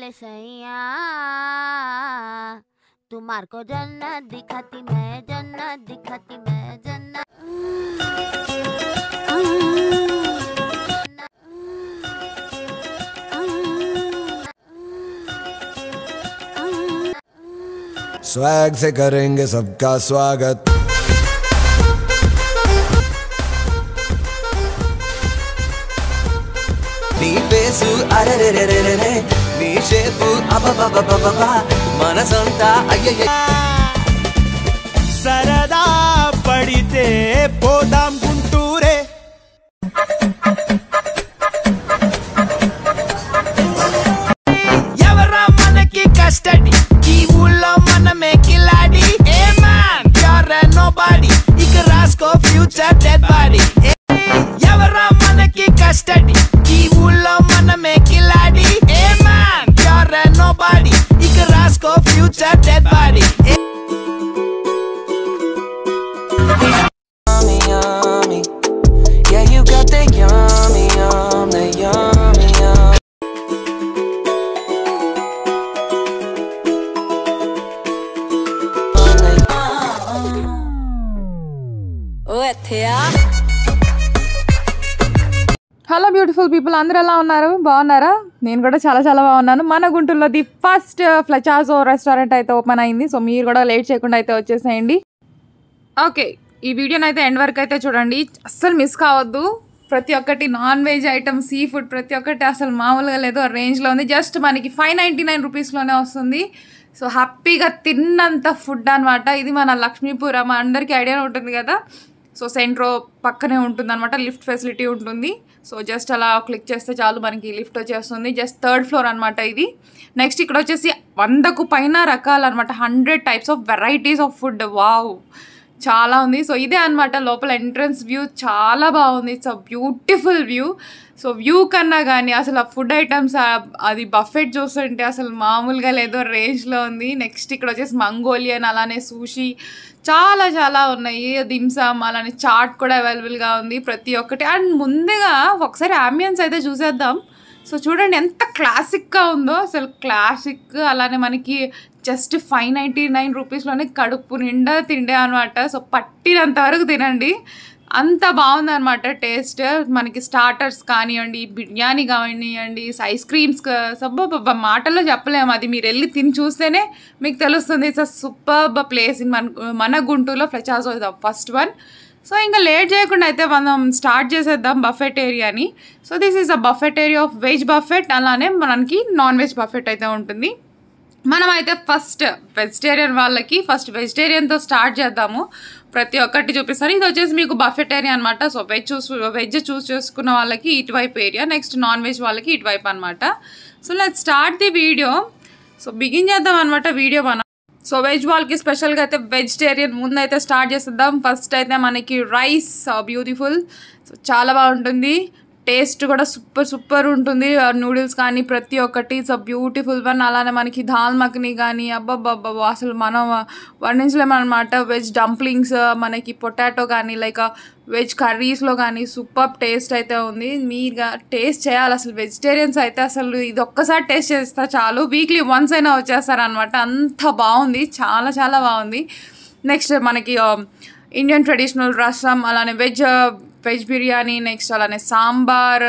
वाले सैया, तुम्हार को जन्नत दिखाती मैं, जन्नत दिखाती मैं, जन्नत। स्वैग से करेंगे सबका स्वागत। सरदा पड़ते पोदाम गुंटूरे एवरा मन की कस्टडी की ऊला मन में खिलाड़ी ए मैन यार नोबडी इक रास को फ्यूचर डेड बॉडी एवरा मन की कस्टडी की ऊला मन में खिलाड़ी ए मैन यार नोबडी इक रास को future dead body. Hello beautiful people అందరూ ఎలా ఉన్నారు బాగున్నారా నేను కూడా చాలా చాలా బాగున్నాను మన గుంటూరులో ది ఫస్ట్ ఫ్లెచాజో రెస్టారెంట్ అయితే ఓపెన్ అయ్యింది సో మీరు కూడా లేట్ చేయకుండా అయితే వచ్చేసేయండి ఓకే ఈ వీడియోని అయితే ఎండ్ వరకు అయితే చూడండి అస్సలు మిస్ కావద్దు ప్రతి ఒక్కటి non veg item seafood ప్రతి ఒక్కటి అసలు మామూలుగా లేదు రేంజ్ లో ఉంది జస్ట్ మనకి 599 రూపాయస్ లోనే వస్తుంది సో హ్యాపీగా తిన్నంత ఫుడ్ అన్నమాట ఇది మన లక్ష్మీపురం అందరికీ ఐడియా ఉంటుంది కదా सो सेंट्रो पक्कने उंटुंदन्नमाट लिफ्ट फैसिलिटी उंटुंदी सो जस्ट अला क्लिक चेस्ते चालू मनकी लिफ्ट वच्चेस्तुंदी जस्ट थर्ड फ्लोर अन्नमाट इदी नेक्स्ट इक्कड वच्चेसी 100 कु पैना रकाल अन्नमाट 100 types of varieties of food wow चाला उंदी सो इदे अन्नमाट लोपल एंट्रेंस व्यू चाला बागुंदी it's a beautiful view so view कन्ना गानी असलु फुड आइटम्स अदि बफेट चूसुंटे असलु मामूलुगा लेदो रेंज लो उंदी नेक्स्ट इक्कड वच्चेसी मंगोलियन अलाने सूशी చాలా చాలా ఉన్నాయి దిమ్సమ్ అలానే చాట్ కూడా అవైలబుల్ గా ఉంది ప్రతి ఒక్కటి అండ్ ముందుగా ఒకసారి ఆంబియన్స్ అయితే చూసేద్దాం సో చూడండి ఎంత క్లాసిక్ గా ఉందో అసలు క్లాసిక్ అలానే మనకి జస్ట్ 599 రూపాయస్ లోనే కడుపు నిండా తిండే అన్నమాట సో పట్టినంత వరకు తినండి అంత బాగుంది అన్నమాట టేస్ట్ మనకి స్టార్టర్స్ కానియండి బిర్యానీ కానియండి ఐస్ క్రీమ్స్ సబ్బబ్బ మాటల్లో చెప్పలేము అది మీరు వెళ్ళి తిని చూస్తేనే మీకు తెలుస్తుంది it's a superb place in మన గుంటూరులో Flechazo the first one so ఇంకా లేట్ చేయకుండా అయితే మనం స్టార్ట్ చేసేద్దాం బఫెట్ ఏరియాని so this is a buffet area of veg buffet అలానే మనకి నాన్ వెజ్ బఫెట్ అయితే ఉంటుంది మనమైతే ఫస్ట్ వెజిటేరియన్ వాళ్ళకి ఫస్ట్ వెజిటేరియన్తో స్టార్ట్ చేద్దాము ప్రతి ఒక్కటి చూపిస్తాను ఇది వచ్చేసి మీకు బఫెట్ ఏరియా అన్నమాట సో వెజ్ చూస్ చేసుకున్న వాళ్ళకి ఇటువైపు ఏరియా నెక్స్ట్ నాన్ వెజ్ వాళ్ళకి ఇటువైపు అన్నమాట so let's start the video so begin చేద్దాం అన్నమాట వీడియో మనం సో వెజ్ వాళ్ళకి స్పెషల్గా అయితే వెజిటేరియన్ ముందైతే స్టార్ట్ చేసేద్దాం ఫస్ట్ అయితే మనకి రైస్ బ్యూటిఫుల్ సో చాలా బాగుంటుంది टेस्ट सूपर सूपर नूडल्स प्रती इट्स अ ब्यूटिफुल वन अलाने मन की दाल मखनी यानी अब्बब्बा असल मन वर्णिंचलेमन्नमाट वेज डंप्लिंग्स मन की पोटाटो यानी like veg curries super taste अयिते उंदी मीगा टेस्ट चेयाली असल वेजिटेरियन्स अयिते असल इदोक्कसारि टेस्ट चेस्ता चालू वीक्ली वन्स अयिना वच्चेस्तारन्नमाट अंत बागुंदी चाला चाला बागुंदी नेक्स्ट मन की इंडियन ट्रेडिशनल रसम अलाने वेज बिर्यानी नेक्स्ट अलाने सांबार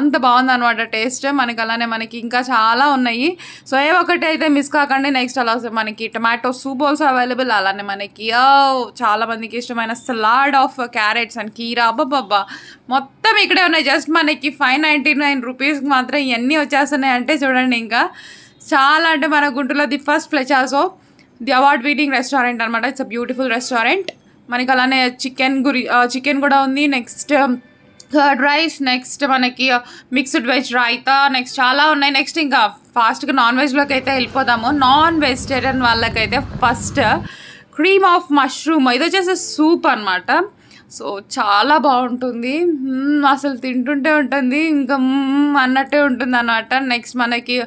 अंत बागुंदन्नमाट टेस्ट मनकि अलाने मनकि इंका चाला उन्नायि सो ए ओकटि अयिते मिस काकंडि नेक्स्ट अला मनकि टमाटो सूप आल्सो अवैलबल अलाने मनकि चाला मंदिकि इष्टमैन सलाड आफ् कैरेट्स अंड कीरा अब्बब्बा मोत्तं इक्कडे उन्नायि जस्ट मनकि 599 रूपीस कि मात्रम इवन्नी वच्चेस्तुन्नायि अंटे चूडंడి इंका चाला अंटे मन गुंटूरुलो the first Flechazo the award winning restaurant अन्नमाट इट्स अ ब्यूटिफुल रेस्टारेंट మనకి అలానే చికెన్ కూడా ఉంది నెక్స్ట్ కర్డ్ రైస్ నెక్స్ట్ మనకి మిక్స్డ్ వెజ్ రైతా నెక్స్ట్ చాలా ఉన్నాయి నెక్స్ట్ ఇంకా ఫాస్ట్గా నాన్ వెజ్లోకి అయితే వెళ్ళిపోదాము నాన్ వెజిటేరియన్ వాళ్ళకైతే ఫస్ట్ క్రీమ్ ఆఫ్ మష్రూమ్ ఇది వచ్చేసి సూప్ అన్నమాట సో చాలా బాగుంటుంది అసలు తింటుంటే ఉంటుంది ఇంకా అన్నట్టే ఉంటుంది అన్నమాట నెక్స్ట్ మనకి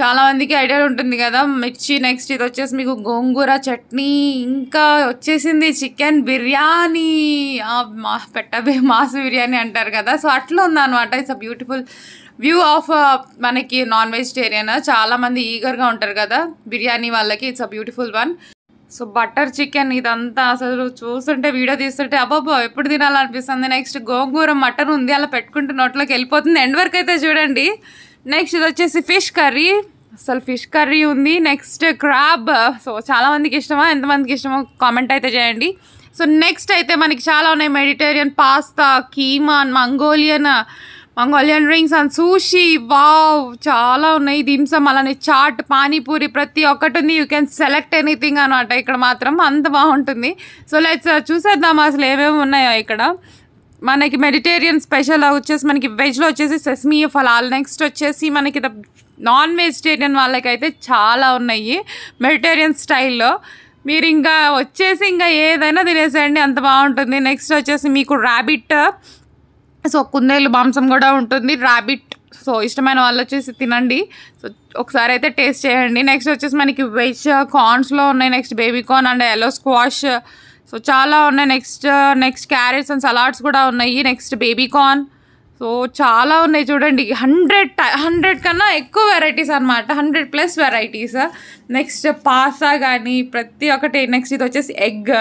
చాలామందికి ఐడియా ఉంటుంది కదా మిర్చి. నెక్స్ట్ ఇది వచ్చేసి మీకు గోంగూర చట్నీ, ఇంకా వచ్చేసింది చికెన్ బిర్యానీ, పెట్టబే మాస్ బిర్యానీ అంటారు కదా, సో అట్లా ఉందన్నమాట. It's a beautiful view of మనకి నాన్ వెజిటేరియన్. చాలామంది ఈగర్గా ఉంటారు కదా బిర్యానీ వాళ్ళకి, it's a beautiful one. So butter chicken ఇదంతా అసలు చూస్తుంటే వీడియో తీస్తుంటే అబ్బాబో ఎప్పుడు తినాలనిపిస్తుంది. నెక్స్ట్ గోంగూర మటన్ ఉంది, అలా పెట్టుకుంటే నోట్లోకి వెళ్ళిపోతుంది. ఎండ్ వరకు అయితే చూడండి. నెక్స్ట్ ఇది వచ్చేసి ఫిష్ కర్రీ, అసలు ఫిష్ కర్రీ ఉంది. నెక్స్ట్ క్రాబ్, సో చాలామందికి ఇష్టమా, ఎంతమందికి ఇష్టమో కామెంట్ అయితే చేయండి. సో నెక్స్ట్ అయితే మనకి చాలా ఉన్నాయి, Mediterranean pasta, keema, Mongolian rings and sushi, wow చాలా ఉన్నాయి. దింసం, అలానే చాట్, పానీపూరి, ప్రతి ఒక్కటి ఉంది. యూ కెన్ సెలెక్ట్ ఎనీథింగ్ అనమాట. ఇక్కడ మాత్రం అంత బాగుంటుంది. సో లెట్స్ చూసేద్దాం అసలు ఏమేమి ఉన్నాయో ఇక్కడ. మనకి మెడిటేరియన్ స్పెషల్ వచ్చేసి మనకి వెజ్లో వచ్చేసి సెస్మీ ఫలాల్. నెక్స్ట్ వచ్చేసి మనకి నాన్ వెజిటేరియన్ వాళ్ళకైతే చాలా ఉన్నాయి మెడిటేరియన్ స్టైల్లో. మీరు ఇంకా వచ్చేసి ఇంకా ఏదైనా తినేసేయండి, అంత బాగుంటుంది. నెక్స్ట్ వచ్చేసి మీకు ర్యాబిట్, సో కుందేలు మాంసం కూడా ఉంటుంది, ర్యాబిట్, సో ఇష్టమైన వాళ్ళు వచ్చేసి తినండి. సో ఒకసారి అయితే టేస్ట్ చేయండి. నెక్స్ట్ వచ్చేసి మనకి వెజ్ కార్న్స్లో ఉన్నాయి. Next baby corn and yellow squash, so చాలా ఉన్నాయి. నెక్స్ట్ క్యారెట్స్ అండ్ సలాడ్స్ కూడా ఉన్నాయి. నెక్స్ట్ బేబీ కార్న్, సో చాలా ఉన్నాయి చూడండి. 100 కన్నా ఎక్కువ వెరైటీస్ అనమాట, 100+ వెరైటీస్. నెక్స్ట్ పాస్తా కానీ ప్రతి ఒక్కటి. నెక్స్ట్ ఇది వచ్చేసి ఎగ్,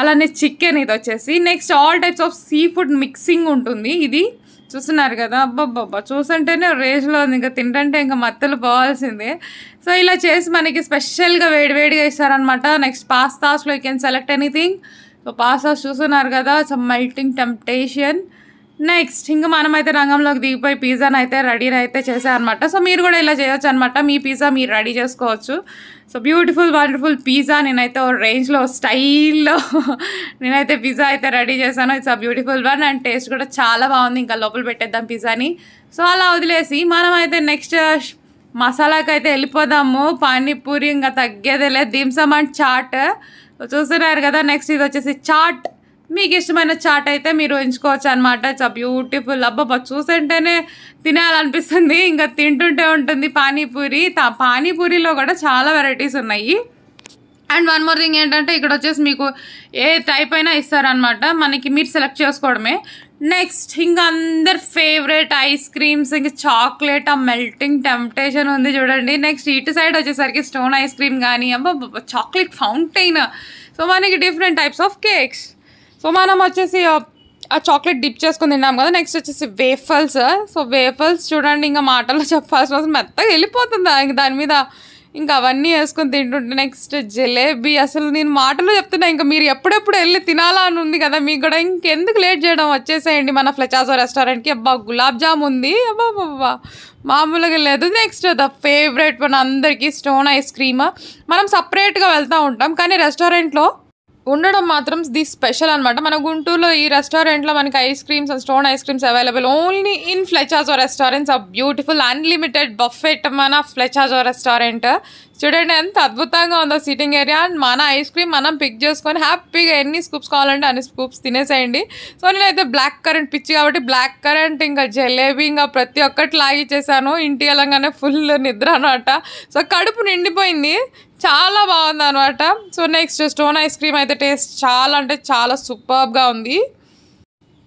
అలానే చికెన్ ఇది వచ్చేసి. Next all types of sea food mixing ఉంటుంది. ఇది చూస్తున్నారు కదా, అబ్బబ్బబ్బా చూస్తుంటేనే రేజ్లో ఉంది, ఇంకా తింటే ఇంకా మత్తలు పోవాల్సిందే. సో ఇలా చేసి మనకి స్పెషల్గా వేడివేడిగా ఇస్తారనమాట. నెక్స్ట్ పాస్తాస్లో you can select anything. So pastas చూస్తున్నారు కదా, సమ్ మెల్టింగ్ టెంప్టేషన్. నెక్స్ట్ ఇంకా మనమైతే రంగంలోకి దిగిపోయి పిజ్జాని అయితే రెడీ అయితే చేసామన్నమాట. సో మీరు కూడా ఇలా చేయొచ్చు అనమాట, మీ పిజ్జా మీరు రెడీ చేసుకోవచ్చు. సో బ్యూటిఫుల్ వండర్ఫుల్ పిజ్జా నేనైతే రేంజ్లో స్టైల్లో నేనైతే పిజ్జా అయితే రెడీ చేశాను. ఇట్స్ ఆ బ్యూటిఫుల్ వన్ అండ్ టేస్ట్ కూడా చాలా బాగుంది. ఇంకా లోపల పెట్టేద్దాం పిజ్జాని. సో అలా వదిలేసి మనమైతే నెక్స్ట్ మసాలాకి అయితే వెళ్ళిపోదాము. పానీపూరి ఇంకా తగ్గేదే లేదు, దింసం అండ్ చాట్ చూస్తున్నారు కదా. నెక్స్ట్ ఇది వచ్చేసి చాట్, మీకు ఇష్టమైన చాట్ అయితే మీరు ఎంచుకోవచ్చు అనమాట. ఇట్స్ బ్యూటిఫుల్, అబ్బా చూసేంటేనే తినాలనిపిస్తుంది, ఇంకా తింటుంటే ఉంటుంది. పానీపూరి, పానీపూరిలో కూడా చాలా వెరైటీస్ ఉన్నాయి. అండ్ వన్ మోర్ థింగ్ ఏంటంటే ఇక్కడ వచ్చేసి మీకు ఏ టైప్ అయినా ఇస్తారనమాట, మనకి మీరు సెలెక్ట్ చేసుకోవడమే. నెక్స్ట్ ఇంకా అందరు ఫేవరెట్ ఐస్ క్రీమ్స్, ఇంకా చాక్లెట్, ఆ మెల్టింగ్ టెంప్టేషన్ ఉంది చూడండి. నెక్స్ట్ ఇటు సైడ్ వచ్చేసరికి స్టోన్ ఐస్ క్రీమ్ కానీ, అబ్బా చాక్లెట్ ఫౌంటైన్. సో మనకి different types of cakes. So మనం వచ్చేసి ఆ చాక్లెట్ డిప్ చేసుకుని తిన్నాం కదా. నెక్స్ట్ వచ్చేసి వేఫల్స్. సో వేఫల్స్ చూడండి, ఇంకా మాటల్లో చెప్పాల్సిన అవసరం, మెత్తగా వెళ్ళిపోతుందా ఇంక దాని మీద, ఇంకా అవన్నీ వేసుకొని తింటుంటే. నెక్స్ట్ జిలేబీ, అసలు నేను మాటలు చెప్తున్నా, ఇంకా మీరు ఎప్పుడెప్పుడు వెళ్ళి తినాలా అని ఉంది కదా మీకు కూడా. ఇంకెందుకు లేట్ చేయడం, వచ్చేసేయండి మన ఫ్లెచాజో రెస్టారెంట్కి. అబ్బా గులాబ్ జామ్ ఉంది, అబ్బా మామూలుగా లేదు. నెక్స్ట్ ద ఫేవరెట్ మన అందరికీ స్టోన్ ఐస్ క్రీమ్. మనం సపరేట్గా వెళ్తూ ఉంటాం కానీ రెస్టారెంట్లో ఉండడం మాత్రం ది స్పెషల్ అనమాట. మన గుంటూరులో ఈ రెస్టారెంట్లో మనకి ice creams and stone ice creams available only in Flechazo restaurants. ఆ బ్యూటిఫుల్ అన్లిమిటెడ్ బఫెట్ మన ఫ్లెచాజో రెస్టారెంట్. చూడండి ఎంత అద్భుతంగా ఉందో సిట్టింగ్ ఏరియా. అండ్ మన ఐస్ క్రీమ్ మనం పిక్ చేసుకొని హ్యాపీగా ఎన్ని స్కూప్స్ కావాలంటే అన్ని స్కూప్స్ తినేసేయండి. సో నేనైతే బ్లాక్ కరెంట్ పిచ్చి కాబట్టి బ్లాక్ కరెంట్ ఇంకా జలేబీ ఇంకా ప్రతి ఒక్కటి లాగిచ్చేసాను. ఇంటికి వెళ్ళంగానే ఫుల్ నిద్ర అనమాట. సో కడుపు నిండిపోయింది, చాలా బాగుంది అనమాట. So next stone ice cream అయితే టేస్ట్ చాలా అంటే చాలా సూపర్గా ఉంది.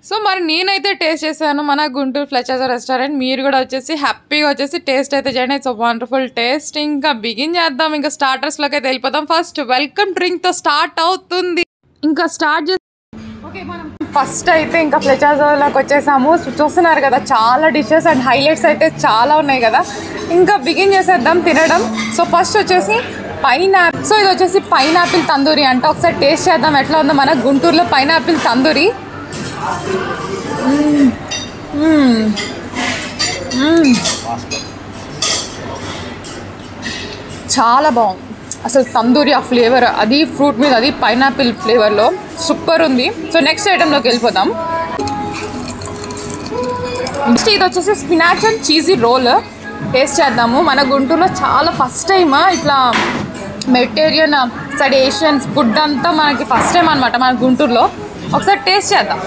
సో మరి నేనైతే టేస్ట్ చేశాను మన గుంటూరు ఫ్లెచాజో రెస్టారెంట్. మీరు కూడా వచ్చేసి హ్యాపీగా వచ్చేసి టేస్ట్ అయితే చేయండి. It's wonderful taste. ఇంకా బిగిన్ చేద్దాం, ఇంకా స్టార్టర్స్లోకి అయితే వెళ్ళిపోతాం. ఫస్ట్ వెల్కమ్ డ్రింక్తో స్టార్ట్ అవుతుంది. ఇంకా స్టార్ట్ చేసి ఓకే, మనం ఫస్ట్ అయితే ఇంకా ఫ్లెచాజోలోకి వచ్చేసాము. చూస్తున్నారు కదా, చాలా డిషెస్ అండ్ హైలైట్స్ అయితే చాలా ఉన్నాయి కదా. ఇంకా బిగిన్ చేసేద్దాం తినడం. సో ఫస్ట్ వచ్చేసి పైనాపిల్. సో ఇది వచ్చేసి పైనాపిల్ తందూరి అంటే ఒకసారి టేస్ట్ చేద్దాం ఎట్లా ఉందో మన గుంటూరులో పైనాపిల్ తందూరి. చాలా బాగుంది అసలు తందూరి ఆ ఫ్లేవర్, అది ఫ్రూట్ మీద, అది పైనాపిల్ ఫ్లేవర్లో సూపర్ ఉంది. సో నెక్స్ట్ ఐటెంలోకి వెళ్ళిపోదాం. నెక్స్ట్ ఇది వచ్చేసి spinach and cheesy roll taste చేద్దాము. మన గుంటూరులో చాలా ఫస్ట్ టైమ్ ఇట్లా మెడిటేరియన్ సైడ్ ఏషియన్స్ ఫుడ్ అంతా మనకి ఫస్ట్ టైం అనమాట మన గుంటూరులో. ఒకసారి టేస్ట్ చేద్దాం.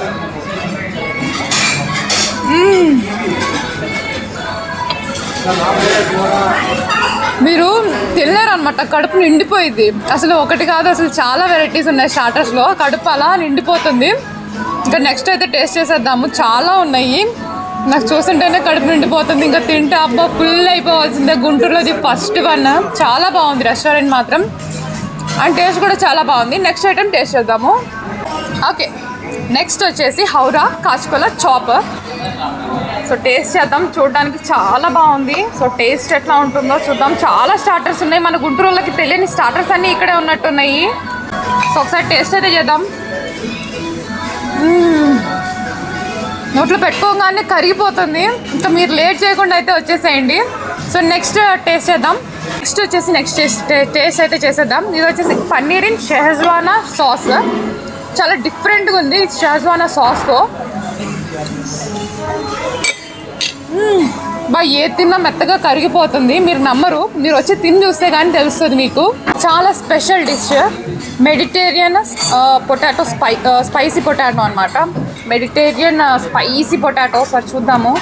మీరు తినలేరన్నమాట కడుపు నిండిపోయింది అసలు ఒకటి కాదు అసలు చాలా వెరైటీస్ ఉన్నాయి స్టార్టర్స్ లో కడుపు అలా నిండిపోతుంది ఇంకా నెక్స్ట్ అయితే టేస్ట్ చేసేద్దాము చాలా ఉన్నాయి నాకు చూస్తుంటేనే కడుపు నిండిపోతుంది ఇంకా తింటే అబ్బా ఫుల్ అయిపోవాల్సిందే గుంటూరులోది ఫస్ట్ వన్ చాలా బాగుంది రెస్టారెంట్ మాత్రం అండ్ టేస్ట్ కూడా చాలా బాగుంది నెక్స్ట్ ఐటమ్ టేస్ట్ చేద్దాము ఓకే నెక్స్ట్ వచ్చేసి హౌరా కాచుకోల చాపర్ సో టేస్ట్ చేద్దాం చూడడానికి చాలా బాగుంది సో టేస్ట్ ఎట్లా ఉంటుందో చూద్దాం చాలా స్టార్టర్స్ ఉన్నాయి మన గుంటూరులోకి తెలియని స్టార్టర్స్ అన్నీ ఇక్కడే ఉన్నట్టున్నాయి సో ఒకసారి టేస్ట్ అయితే చేద్దాం నోట్లో పెట్టుకోగానే కరిగిపోతుంది ఇంకా మీరు లేట్ చేయకుండా అయితే వచ్చేసేయండి సో నెక్స్ట్ టేస్ట్ చేద్దాం నెక్స్ట్ వచ్చేసి టేస్ట్ అయితే చేసేద్దాం ఇది వచ్చేసి పన్నీర్ ఇన్ షెహజ్వానా సాస్ చాలా డిఫరెంట్గా ఉంది ఇది షెహజ్వానా సాస్తో బాగా ఏ తిన్నా మెత్తగా కరిగిపోతుంది మీరు నమ్మరు మీరు వచ్చి తిని చూస్తే కానీ తెలుస్తుంది మీకు చాలా special dish Mediterranean potato spicy potato అనమాట మెడిటేరియన్ స్పైసీ పొటాటో సార్ చూద్దాము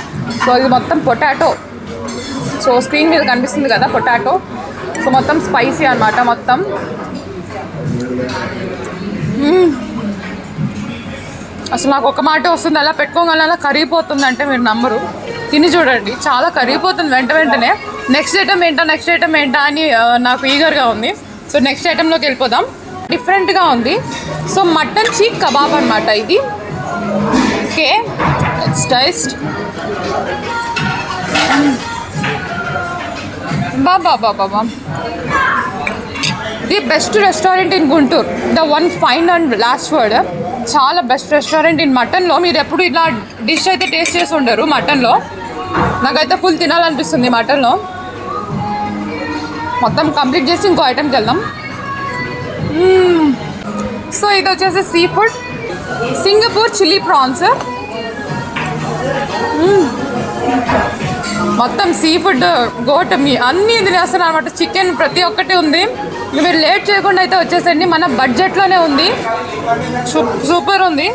సో ఇది మొత్తం పొటాటో సో స్క్రీన్ మీద కనిపిస్తుంది కదా పొటాటో సో మొత్తం స్పైసీ అనమాట మొత్తం అసలు నాకు ఒక మాట వస్తుంది అలా పెట్టుకోగల అలా కరిగిపోతుంది అంటే మీరు నమ్మరు తిని చూడండి చాలా కరిగిపోతుంది వెంట వెంటనే నెక్స్ట్ ఐటమ్ ఏంటా అని నాకు ఈగర్గా ఉంది సో నెక్స్ట్ ఐటెంలోకి వెళ్ళిపోదాం డిఫరెంట్గా ఉంది సో మటన్ చీక్ కబాబ్ అనమాట ఇది ఓకే ఇట్స్ టేస్ట్ బాబా బాబా the best restaurant in Guntur the one fine and last word చాలా బెస్ట్ రెస్టారెంట్ ఇన్ మటన్లో మీరు ఎప్పుడు ఇలా డిష్ అయితే టేస్ట్ చేసి ఉండరు మటన్లో నాకైతే ఫుల్ తినాలనిపిస్తుంది మటన్లో మొత్తం కంప్లీట్ చేసి ఇంకో ఐటెంకి వెళ్దాం సో ఇది వచ్చేసి sea food Singapore chilli prawns మొత్తం సీ ఫుడ్ గోట్ మీ అన్నీ తినేస్తున్నారు అనమాట చికెన్ ప్రతి ఒక్కటి ఉంది మీరు లేట్ చేయకుండా అయితే వచ్చేసండి మన బడ్జెట్లోనే ఉంది సూపర్ ఉంది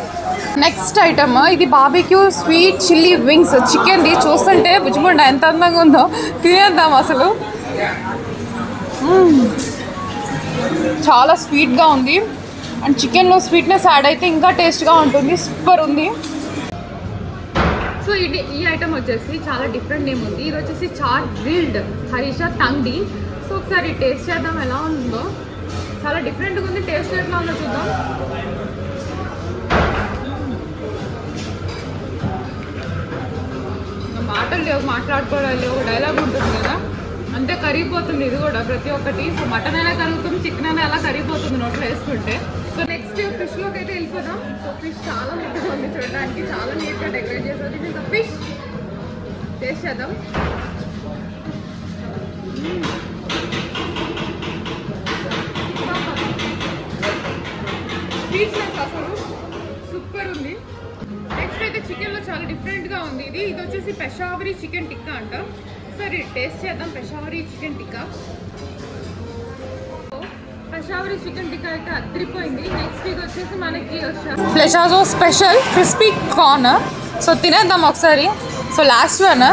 నెక్స్ట్ ఐటమ్ ఇది బార్బిక్యూ స్వీట్ చిల్లీ వింగ్స్ చికెన్ది చూస్తుంటే బుజ్జిమండ ఎంత అందంగా ఉందో తినేద్దాం అసలు చాలా స్వీట్గా ఉంది అండ్ చికెన్లో స్వీట్నెస్ యాడ్ అయితే ఇంకా టేస్ట్గా ఉంటుంది సూపర్ ఉంది సో ఇది ఈ ఐటమ్ వచ్చేసి చాలా డిఫరెంట్ నేమ్ ఉంది ఇది వచ్చేసి chat grilled harissa tangdi so ఒకసారి టేస్ట్ చేద్దాం ఎలా ఉందో చాలా డిఫరెంట్గా ఉంది టేస్ట్ ఎట్లా ఉందో చూద్దాం మాటలు లేవు మాట్లాడుకోవడం లేవు డైలాగ్ ఉంటుంది కదా అంతే కరిగిపోతుంది ఇది కూడా ప్రతి ఒక్కటి సో మటన్ అయినా కరుగుతుంది చికెన్ అయినా అలా కరిగిపోతుంది నోట్లో వేసుకుంటే సో నెక్స్ట్ ఫిష్లోకి అయితే వెళ్ళిపోదాం సో ఫిష్ చాలా నీట్గా ఉంది చూడడానికి చాలా నీట్గా డెకరేట్ చేసేది ఇంకా ఫిష్ టేస్ట్ చేద్దాం స్వీట్నెస్ అసలు సూపర్ ఉంది నెక్స్ట్ అయితే చికెన్లో చాలా డిఫరెంట్గా ఉంది ఇది ఇది వచ్చేసి పెషావరీ చికెన్ టిక్కా అంట సరే టేస్ట్ చేద్దాం పెషావరీ చికెన్ టిక్కా పెషావరీ చికెన్ టిక్కా అయితే అదిరిపోయింది నెక్స్ట్ ఇది వచ్చేసి మనకి Flechazo special crispy corn so తినేద్దాం ఒకసారి so last one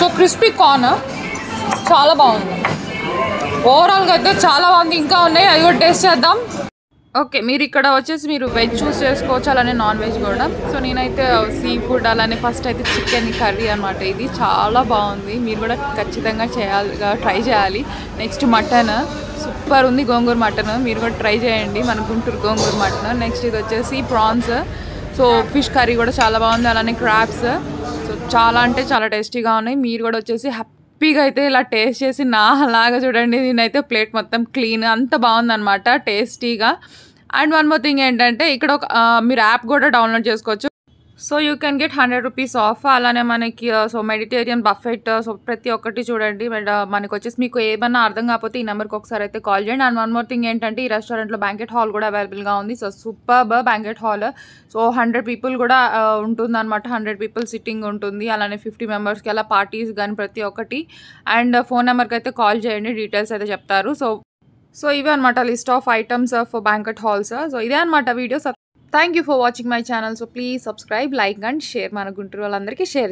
so crispy corn చాలా బాగుంది ఓవరాల్గా అయితే చాలా బాగుంది ఇంకా ఉన్నాయి అవి కూడా టేస్ట్ చేద్దాం ఓకే మీరు ఇక్కడ వచ్చేసి మీరు వెజ్ చూస్ చేసుకోవచ్చు అలానే నాన్ వెజ్ కూడా సో నేనైతే సీ ఫుడ్ అలానే ఫస్ట్ అయితే చికెన్ కర్రీ అనమాట ఇది చాలా బాగుంది మీరు కూడా ఖచ్చితంగా ట్రై చేయాలి నెక్స్ట్ మటన్ సూపర్ ఉంది గోంగూర మటన్ మీరు కూడా ట్రై చేయండి మన గుంటూరు గోంగూర మటన్ నెక్స్ట్ ఇది వచ్చేసి ప్రాన్స్ సో ఫిష్ కర్రీ కూడా చాలా బాగుంది అలానే క్రాబ్స్ సో చాలా అంటే చాలా టేస్టీగా ఉన్నాయి మీరు కూడా వచ్చేసి హ్యాపీగా అయితే ఇలా టేస్ట్ చేసి నాలాగా చూడండి నేనైతే ప్లేట్ మొత్తం క్లీన్ అంత బాగుందనమాట టేస్టీగా అండ్ వన్ మోర్ థింగ్ ఏంటంటే ఇక్కడ ఒక మీరు యాప్ కూడా డౌన్లోడ్ చేసుకోవచ్చు so you can get 100 rupees off అలానే మనకి సో మెడిటేరియన్ బఫెట్ సో ప్రతి ఒక్కటి చూడండి మనకు వచ్చేసి మీకు ఏమన్నా అర్థం కాకపోతే ఈ నెంబర్కి ఒకసారి అయితే కాల్ చేయండి అండ్ వన్ మోర్ థింగ్ ఏంటంటే ఈ రెస్టారెంట్లో బ్యాంకెట్ హాల్ కూడా అవైలబుల్గా ఉంది so superb banquet hall so 100 people కూడా ఉంటుంది అనమాట 100 పీపుల్ సిట్టింగ్ ఉంటుంది అలానే 50 మెంబర్స్కి అలా పార్టీస్ కానీ ప్రతి ఒక్కటి అండ్ ఫోన్ నెంబర్కి అయితే కాల్ చేయండి డీటెయిల్స్ అయితే చెప్తారు సో ఇవే అనమాట list of items of banquet halls so ఇదే అనమాట video Thank you for watching my channel. So please subscribe, like and share. మన గుంటూరు వాళ్ళందరికీ షేర్